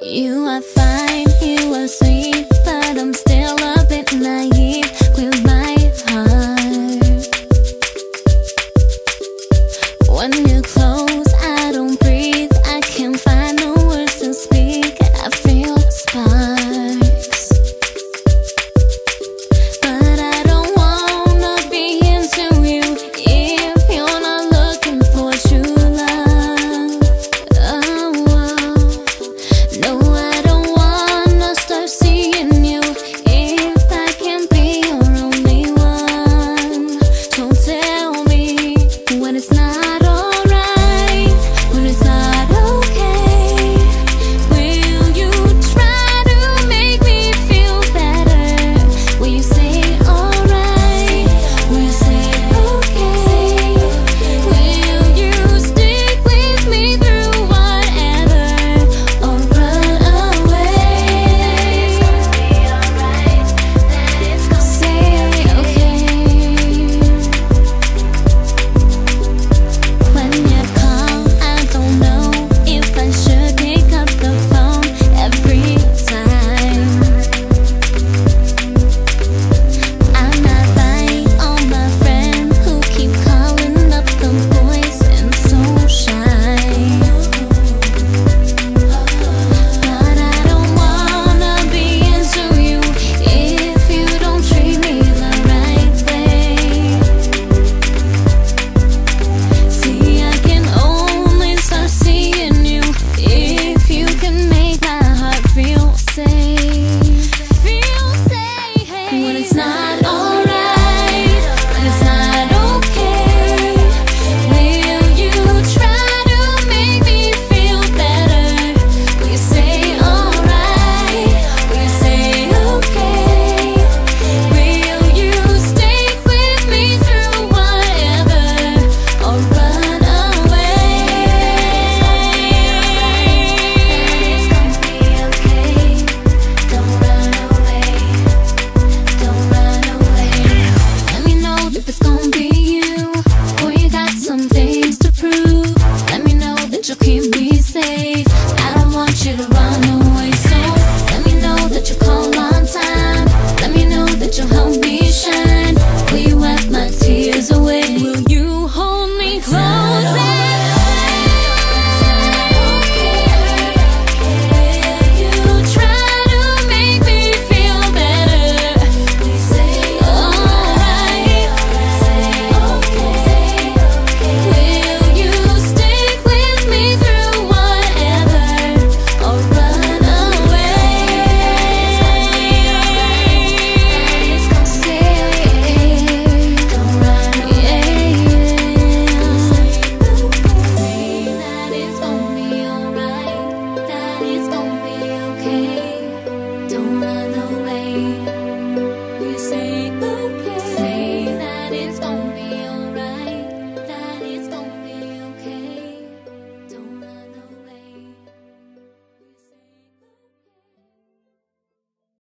You are fine.